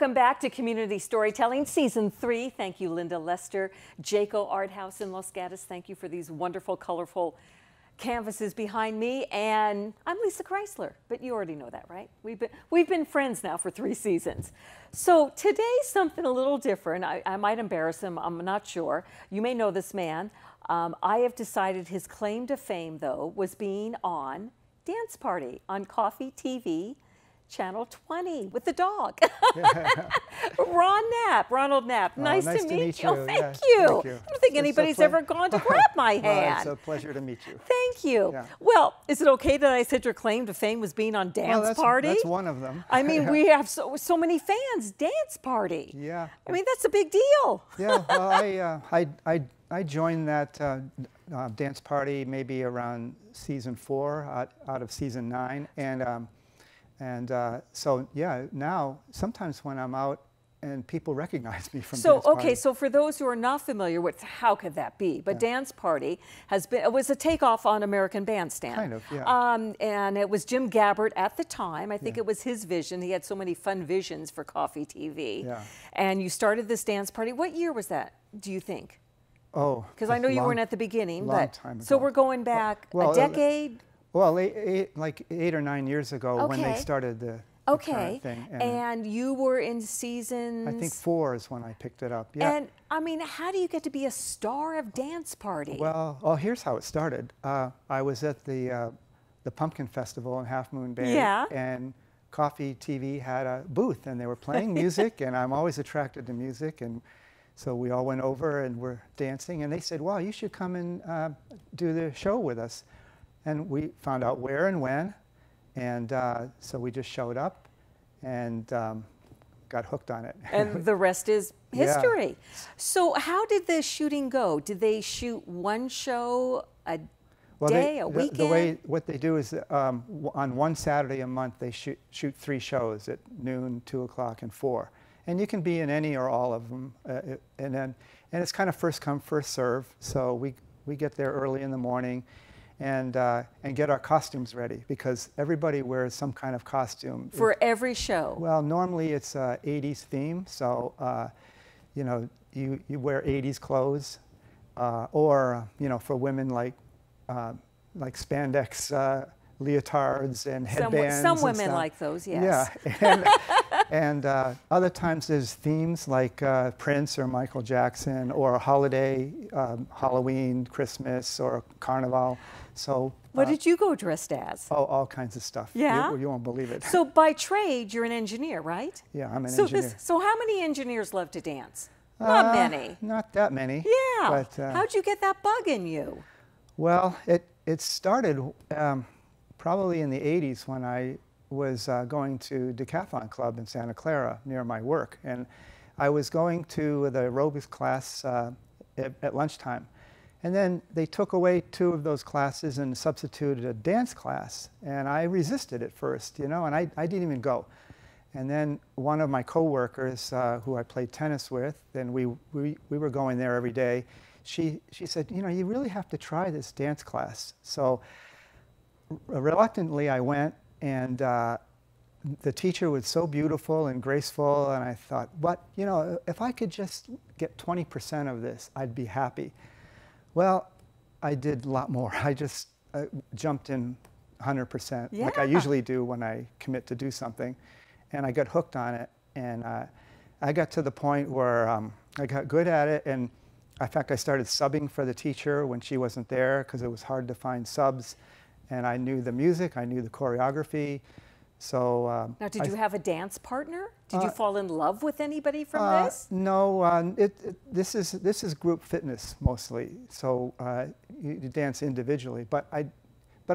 Welcome back to Community Storytelling Season 3. Thank you, Linda Lester. JCO's Art Haus in Los Gatos, thank you for these wonderful, colorful canvases behind me. And I'm Lisa Kreisler, but you already know that, right? We've been friends now for 3 seasons. So today's something a little different. I might embarrass him, I'm not sure. You may know this man. I have decided his claim to fame, though, was being on Dance Party on KOFY TV Channel 20 with the dog. Ronald Knapp. Oh, nice to meet you. Oh, thank you. Thank you. I don't think anybody's ever gone to grab my hand. It's a pleasure to meet you. Thank you. Yeah. Well, is it okay that I said your claim to fame was being on Dance Party? That's one of them. I mean, we have so many fans. Dance Party. Yeah. I mean, that's a big deal. Yeah. Well, I joined that Dance Party maybe around season 4 out of season 9, and so yeah, now sometimes when I'm out and people recognize me from Dance Party. So for those who are not familiar with how could that be, but Dance Party was a takeoff on American Bandstand. Kind of, yeah. And it was Jim Gabbert at the time. I think it was his vision. He had so many fun visions for KOFY TV. Yeah. And you started this Dance Party. What year was that, do you think? Oh. Because I know you weren't at the beginning, but long time ago. So we're going back a decade? Well, like 8 or 9 years ago when they started the current thing. And you were in season... I think 4 is when I picked it up, yeah. And, I mean, how do you get to be a star of Dance Party? Well, here's how it started. I was at the Pumpkin Festival in Half Moon Bay. Yeah. And KOFY TV had a booth, and they were playing music, and I'm always attracted to music, and so we all went over and we're dancing, and they said, wow, you should come and do the show with us. And we found out where and when, and so we just showed up and got hooked on it. And the rest is history. Yeah. So how did the shooting go? Did they shoot one show a day, a weekend? The way, what they do is on one Saturday a month, they shoot 3 shows at noon, 2 o'clock, and 4. And you can be in any or all of them. And it's kind of first come, first serve. So we get there early in the morning and get our costumes ready, because everybody wears some kind of costume. For every show? Well, normally it's 80s theme, so you know, you wear 80s clothes, or you know, for women, like spandex leotards and headbands. Some women and stuff like those, yes. Yeah, and other times there's themes like Prince or Michael Jackson, or a holiday, Halloween, Christmas, or Carnival. So what did you go dressed as? Oh, all kinds of stuff. Yeah, you won't believe it. So by trade, you're an engineer, right? Yeah, I'm an engineer. So how many engineers love to dance? Not many. Not that many. Yeah. But, how'd you get that bug in you? Well, it started probably in the 80s when I was going to Decathlon Club in Santa Clara near my work. And I was going to the aerobics class at lunchtime. And then they took away 2 of those classes and substituted a dance class. And I resisted at first, you know, and I didn't even go. And then one of my coworkers who I played tennis with, and we were going there every day, she said, you know, you really have to try this dance class. So reluctantly I went, and the teacher was so beautiful and graceful, and I thought, but you know, if I could just get 20% of this, I'd be happy. Well, I did a lot more. I just jumped in 100%, like I usually do when I commit to do something, and I got hooked on it. And I got to the point where I got good at it, and in fact, I started subbing for the teacher when she wasn't there, because it was hard to find subs. And I knew the music, I knew the choreography, so... now, did you have a dance partner? Did you fall in love with anybody from this? No, this is group fitness mostly, so you dance individually. But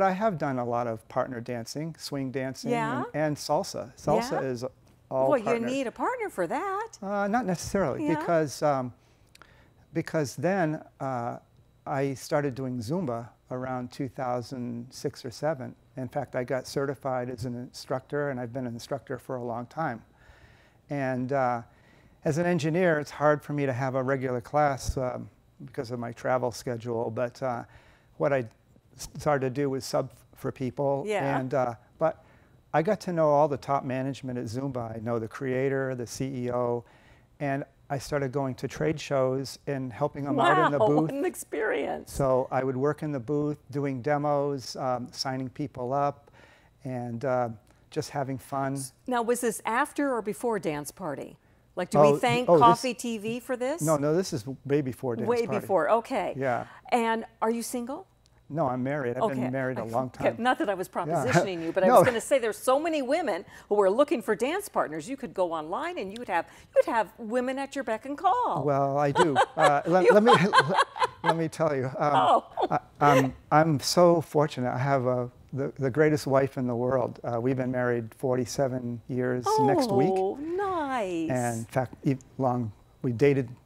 I have done a lot of partner dancing, swing dancing, and salsa. Salsa is all partner. Well, you need a partner for that. Not necessarily, because then I started doing Zumba around 2006 or 7. In fact, I got certified as an instructor, and I've been an instructor for a long time. And as an engineer, it's hard for me to have a regular class because of my travel schedule. But what I started to do was sub for people. Yeah. And but I got to know all the top management at Zumba. I know the creator, the CEO, and I started going to trade shows and helping them out in the booth. Wow, what an experience. So I would work in the booth doing demos, signing people up, and just having fun. Now, was this after or before Dance Party? Like, do we thank KOFY TV for this? No, no, this is way before Dance Party. Way before, okay. Yeah. And are you single? No, I'm married. I've been married a long time. Not that I was propositioning you, but I was going to say there's so many women who are looking for dance partners. You could go online and you'd have women at your beck and call. Well, I do. Let me tell you. I'm so fortunate. I have the greatest wife in the world. We've been married 47 years next week. Oh, nice. And in fact, long.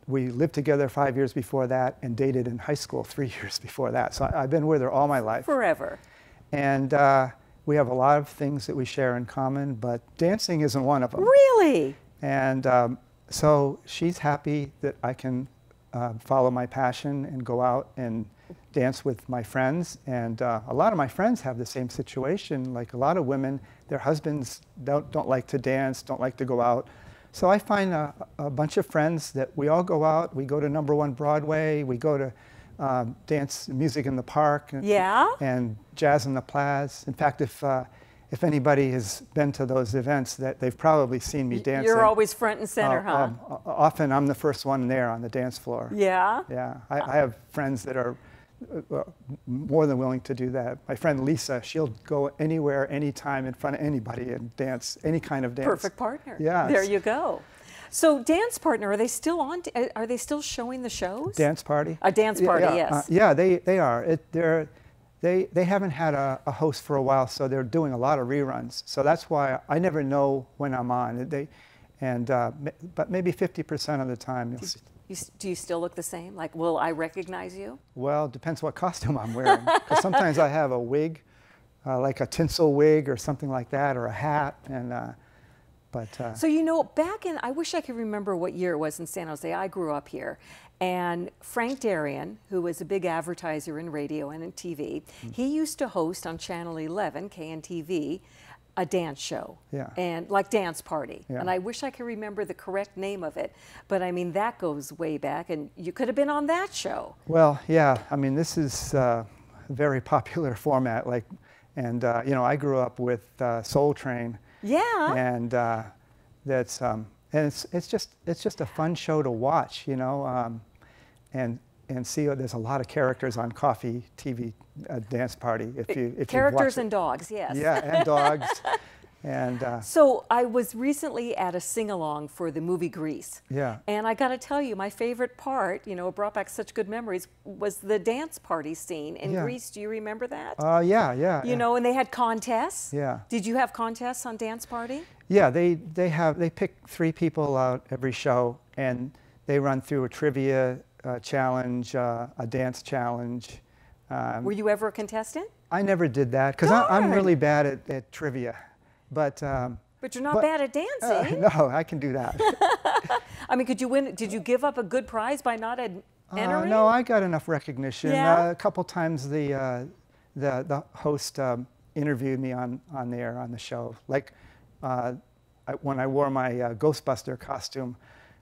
We lived together 5 years before that and dated in high school 3 years before that. So I've been with her all my life. Forever. And we have a lot of things that we share in common, but dancing isn't one of them. Really? And so she's happy that I can follow my passion and go out and dance with my friends. And a lot of my friends have the same situation. Like a lot of women, their husbands don't like to dance, don't like to go out. So I find a bunch of friends that we all go out. We go to #1 Broadway. We go to dance music in the park. And, and jazz in the plaza. In fact, if anybody has been to those events, that they've probably seen me dancing. You're always front and center, huh? Often I'm the first one there on the dance floor. Yeah. Yeah. I have friends that are more than willing to do that. My friend Lisa, she'll go anywhere, anytime, in front of anybody and dance, any kind of dance. Perfect partner. Yeah. There you go. So Dance Partner, are they still on? Are they still showing the shows? Dance Party? A Dance Party, yes. Yeah, they are. They haven't had a host for a while, so they're doing a lot of reruns. So that's why I never know when I'm on. But maybe 50% of the time you'll see. Do you still look the same? Like, will I recognize you? Well, depends what costume I'm wearing. Because sometimes I have a wig, like a tinsel wig or something like that, or a hat. And so you know, back in, I wish I could remember what year it was in San Jose. I grew up here, and Frank Darian, who was a big advertiser in radio and in TV, he used to host on Channel 11, KNTV. A dance show, and like Dance Party, and I wish I could remember the correct name of it, but I mean that goes way back, and you could have been on that show. Well, yeah, I mean this is a very popular format, like, and you know I grew up with Soul Train, and that's and it's just a fun show to watch, you know, and see, there's a lot of characters on KOFY TV Dance Party. If characters and dogs, yes. Yeah, and dogs. And so I was recently at a sing-along for the movie Grease. Yeah. And I got to tell you, my favorite part, you know, it brought back such good memories, was the dance party scene in Grease. Do you remember that? Yeah. You know, and they had contests. Yeah. Did you have contests on Dance Party? Yeah, they pick 3 people out every show, and they run through a trivia challenge, a dance challenge. Were you ever a contestant? I never did that because I'm really bad at trivia. But you're not bad at dancing. No, I can do that. I mean, could you win? Did you give up a good prize by not entering? No, I got enough recognition. A couple times the host interviewed me on there on the show. Like when I wore my Ghostbuster costume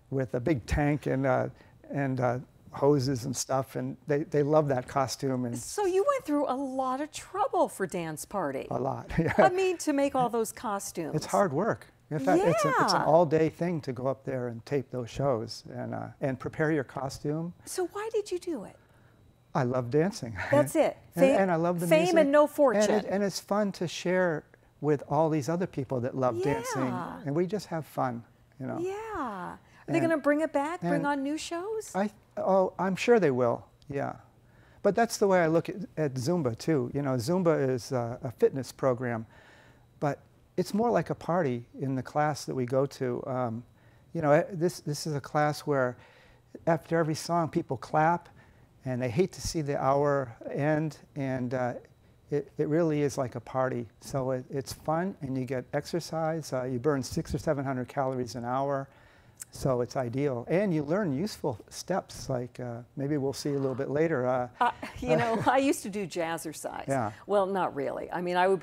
with a big tank and hoses and stuff, and they love that costume. And so you went through a lot of trouble for Dance Party. A lot, yeah. I mean, to make all those costumes. It's hard work. In fact, it's an all-day thing to go up there and tape those shows and prepare your costume. So why did you do it? I love dancing. That's it. And I love the music. Fame and no fortune. And it's fun to share with all these other people that love dancing. And we just have fun, you know. Yeah. Are they going to bring it back, bring on new shows? I'm sure they will, yeah. But that's the way I look at Zumba, too. You know, Zumba is a fitness program, but it's more like a party in the class that we go to. You know, this is a class where after every song, people clap, and they hate to see the hour end, and it really is like a party. So it's fun, and you get exercise. You burn 600 or 700 calories an hour. So it's ideal. And you learn useful steps, like maybe we'll see a little bit later. You know, I used to do jazzercise. Yeah. Well, not really. I mean, I would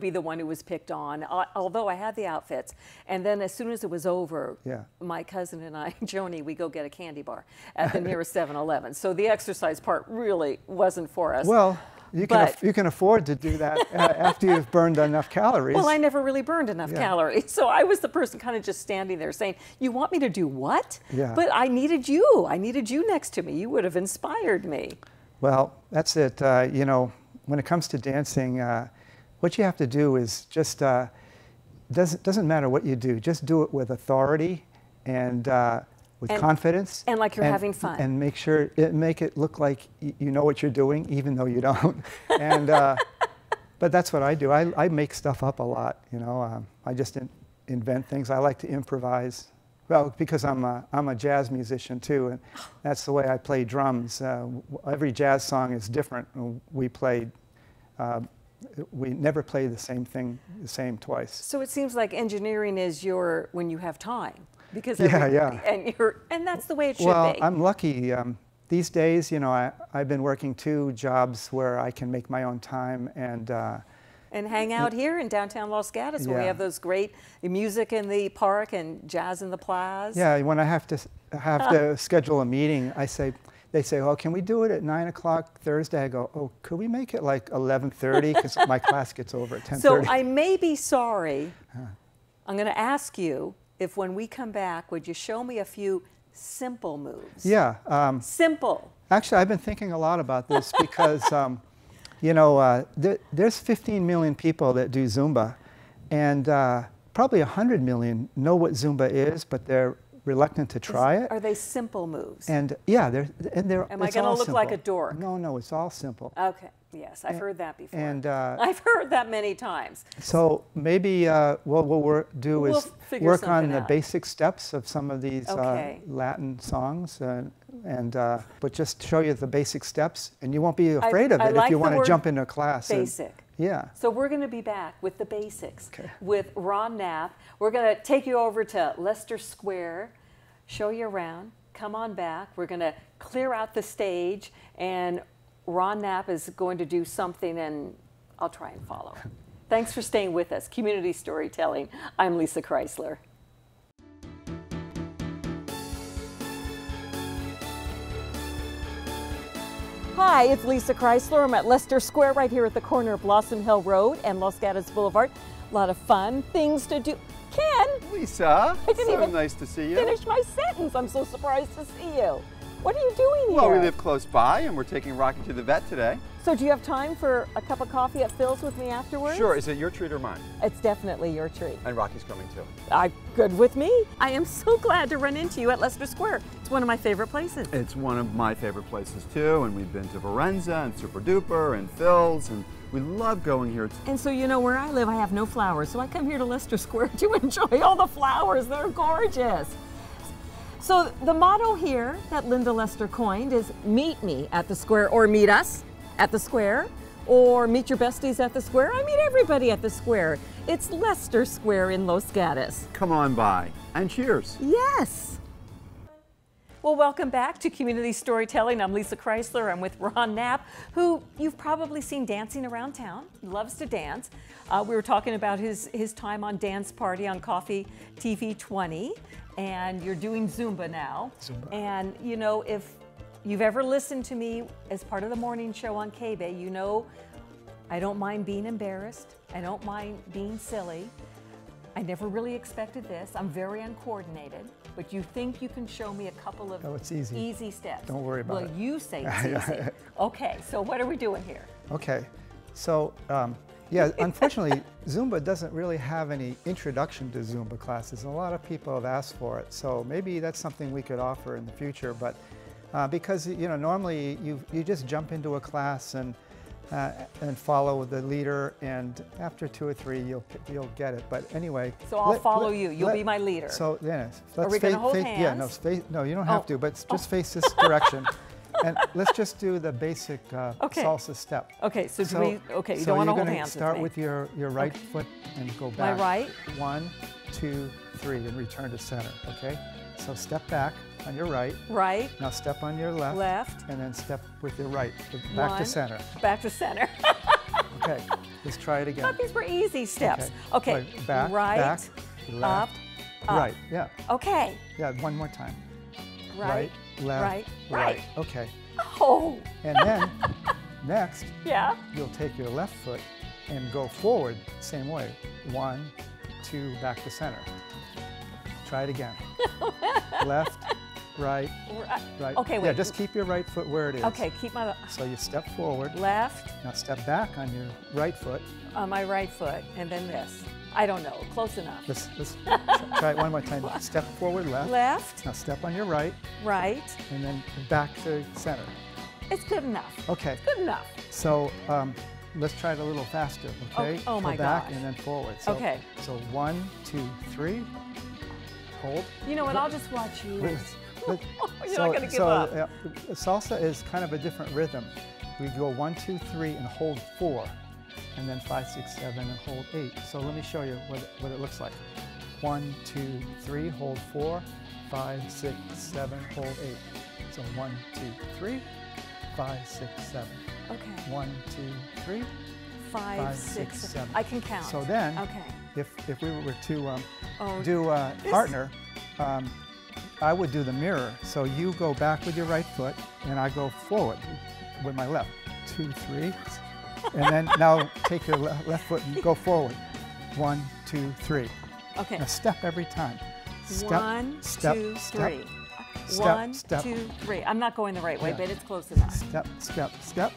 be the one who was picked on, although I had the outfits. And then as soon as it was over, yeah, my cousin and I, Joni, we go get a candy bar at the nearest 7-Eleven. So the exercise part really wasn't for us. Well, you can afford to do that after you've burned enough calories. Well, I never really burned enough calories. So I was the person kind of just standing there saying, you want me to do what? Yeah. But I needed you. I needed you next to me. You would have inspired me. Well, that's it. You know, when it comes to dancing, what you have to do is just, doesn't matter what you do, just do it with authority and confidence. And like you're having fun. And make sure, make it look like you know what you're doing, even though you don't. And, but that's what I do. I make stuff up a lot, you know. I just invent things. I like to improvise. Well, because I'm a jazz musician too, and that's the way I play drums. Every jazz song is different. We never play the same thing twice. So it seems like engineering is your, when you have time. Because and that's the way it should be. Well, I'm lucky. These days, you know, I've been working two jobs where I can make my own time and hang out here in downtown Los Gatos, where we have those great music in the park and jazz in the plaza. Yeah, when I have to schedule a meeting, they say, "Oh, can we do it at 9 o'clock Thursday?" I go, "Oh, could we make it like 11:30? Because my class gets over at 10:30." So I may be sorry. I'm going to ask you, if when we come back, would you show me a few simple moves? Yeah. Simple. Actually, I've been thinking a lot about this because, you know, there's 15 million people that do Zumba, and probably 100 million know what Zumba is, but they're reluctant to try it. Are they simple moves? And yeah, they're Am I going to look simple. Like a dork? No, no, it's all simple. Okay. Yes, I've heard that before. And I've heard that many times. So maybe what we'll do is work on the basic steps of some of these Latin songs, but just show you the basic steps, and you won't be afraid of it if you want to jump into class. Basic. Yeah. So we're going to be back with the basics with Ron Knapp. We're going to take you over to Leicester Square, show you around, come on back. We're going to clear out the stage, and Ron Knapp is going to do something, and I'll try and follow. Thanks for staying with us. Community Storytelling. I'm Lisa Kreisler. Hi, it's Lisa Kreisler. I'm at Leicester Square right here at the corner of Blossom Hill Road and Los Gatos Boulevard. A lot of fun things to do. Ken! Lisa, nice to see you. Finish my sentence. I'm so surprised to see you. What are you doing here? Well, we live close by, and we're taking Rocky to the vet today. So do you have time for a cup of coffee at Phil's with me afterwards? Sure. Is it your treat or mine? It's definitely your treat. And Rocky's coming too. Good with me. I am so glad to run into you at Leicester Square. It's one of my favorite places. It's one of my favorite places too, and we've been to Varenza and Super Duper and Phil's, and we love going here. And so, you know, where I live, I have no flowers, so I come here to Leicester Square to enjoy all the flowers. They're gorgeous. So the motto here that Linda Lester coined is meet me at the square, or meet us at the square, or meet your besties at the square. I meet everybody at the square. It's Leicester Square in Los Gatos. Come on by, and cheers. Yes. Well, welcome back to Community Storytelling. I'm Lisa Kreisler. I'm with Ron Knapp, who you've probably seen dancing around town. He loves to dance. We were talking about his time on Dance Party on KOFY TV 20, and you're doing Zumba now. Zumba. And you know, if you've ever listened to me as part of the morning show on K-Bay, you know I don't mind being embarrassed. I don't mind being silly. I never really expected this. I'm very uncoordinated. But you think you can show me a couple of easy steps. Don't worry about it. Well, you say it's easy. Okay, so what are we doing here? Okay, so yeah, unfortunately, Zumba doesn't really have any introduction to Zumba classes. A lot of people have asked for it, so maybe that's something we could offer in the future. But because, you know, normally you just jump into a class and follow the leader, and after two or three, you'll get it. But anyway, so I'll follow you. You'll be my leader. So yeah, are we going to hold hands? Yeah, no, you don't have to. But just face this direction, and let's just do the basic salsa step. Okay. So you don't want to hold hands. So you're going to start with your right foot and go back. My right. 1, 2, 3, and return to center. Okay. So step back on your right. Right. Now step on your left. Left. And then step with your right. Back to center. Back to center. Okay, let's try it again. I thought these were easy steps. Okay. Right, back, back, left, up, right. Yeah. Okay. Yeah, one more time. Right, left, right. Okay. Oh. And then next, you'll take your left foot and go forward same way. One, two, back to center. Try it again. Left, right. Okay, wait. Yeah, just keep your right foot where it is. Okay, keep my... So you step forward. Left. Now step back on your right foot. On my right foot, and then this. I don't know, close enough. Let's try it one more time. Step forward, left. Left. Now step on your right. Right. And then back to center. It's good enough. Okay. It's good enough. So let's try it a little faster, okay? Oh, my gosh. Back and then forward. So, okay. So one, two, three. Hold. You know what, I'll just watch you. You're not going to give up. Salsa is kind of a different rhythm. We go one, two, three, and hold four. And then five, six, seven, and hold eight. So let me show you what it looks like. One, two, three, hold four, five, six, seven, hold eight. So one, two, three, five, six, seven. Okay. One, two, three, five, six, seven. I can count. So then, if we were to do partner, I would do the mirror. So you go back with your right foot, and I go forward with my left. Two, three. And then now take your left foot and go forward. One, two, three. Okay. Now step every time. Step, One, two, three. Step, two, three. I'm not going the right way, but it's close enough. Step, step, step.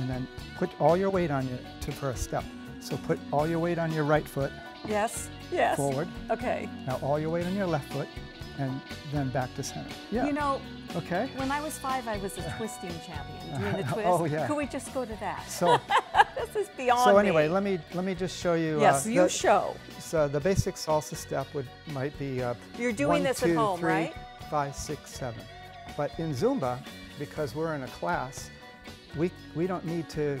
And then put all your weight on for a step. So put all your weight on your right foot. Yes, yes. Forward. Okay. Now all your weight on your left foot, and then back to center. Yeah. You know, when I was five, I was a twisting champion, doing the twist. Oh, yeah. Could we just go to that? So this is beyond me. So anyway, let me just show you. Yes, you show. So the basic salsa step might be you're doing one, this two, at home, three, right? 5, 6, 7. But in Zumba, because we're in a class, we don't need to.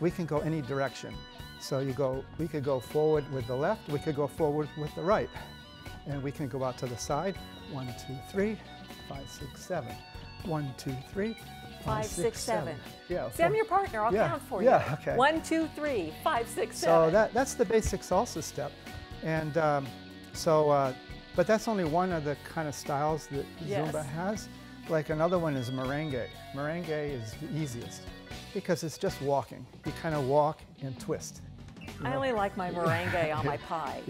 We can go any direction. So you go. We could go forward with the left. We could go forward with the right, and we can go out to the side. 1, 2, 3, 5, 6, 7. 1, 2, 3. 5, 6, 7. Yeah. See, I'm your partner. I'll count for you. Yeah. Okay. 1, 2, 3, 5, 6, 7. So that's the basic salsa step, and but that's only one of the kind of styles that Zumba has. Like another one is merengue. Merengue is the easiest because it's just walking. You kind of walk and twist. I only like my merengue on my pie.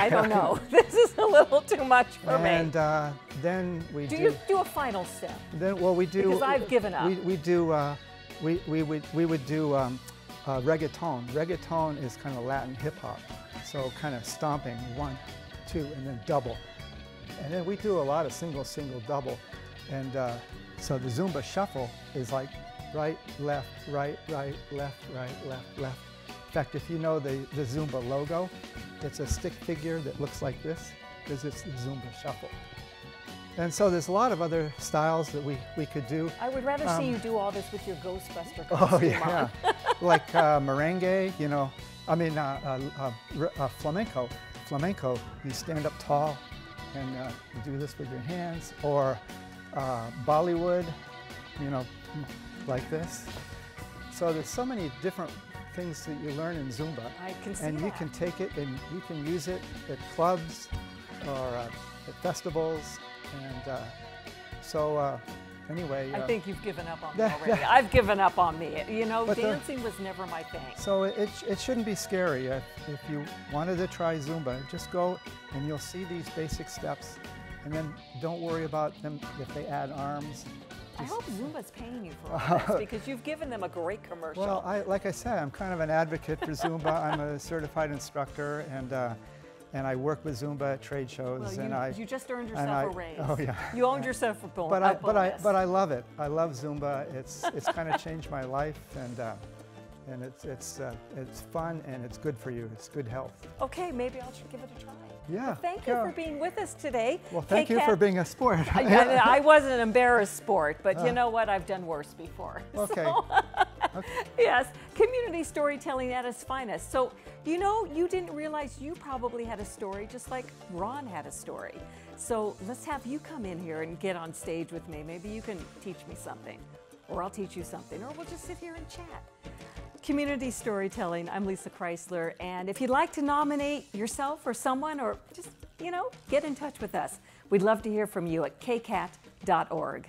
I don't know. This is a little too much for me. And then we do. Do you do a final step? Then we do. Because I've given up. We do. We would do reggaeton. Reggaeton is kind of Latin hip hop, so kind of stomping 1, 2, and then double. And then we do a lot of single, single, double. And so the Zumba shuffle is like right, left, right, right, left, right, left, left. In fact, if you know the Zumba logo, it's a stick figure that looks like this, because it's the Zumba shuffle. And so there's a lot of other styles that we could do. I would rather see you do all this with your Ghostbuster costume. Oh, yeah. Like merengue, you know. I mean, flamenco. Flamenco, you stand up tall and do this with your hands. Or Bollywood, you know, like this. So there's so many different things that you learn in Zumba, and you can take it and you can use it at clubs or at festivals, and anyway. I think you've given up on me already. I've given up on me. You know, dancing was never my thing. So it shouldn't be scary. If you wanted to try Zumba, just go and you'll see these basic steps, and then don't worry about them if they add arms. I hope Zumba's paying you for all this, because you've given them a great commercial. Well, like I said, I'm kind of an advocate for Zumba. I'm a certified instructor, and I work with Zumba at trade shows. Well, you just earned yourself a raise. Oh yeah. You owned yourself a bonus. But I love it. I love Zumba. It's kind of changed my life, and it's fun, and it's good for you. It's good health. Okay, maybe I'll give it a try. Yeah. Well, thank you for being with us today. Well, thank you for being a sport. I was an embarrassed sport, but you know what? I've done worse before. Okay. So Okay. Yes, community storytelling at its finest. So, you know, you didn't realize you probably had a story just like Ron had a story. So let's have you come in here and get on stage with me. Maybe you can teach me something, or I'll teach you something, or we'll just sit here and chat. Community storytelling. I'm Lisa Kreisler, and if you'd like to nominate yourself or someone, or just, you know, get in touch with us. We'd love to hear from you at kcat.org.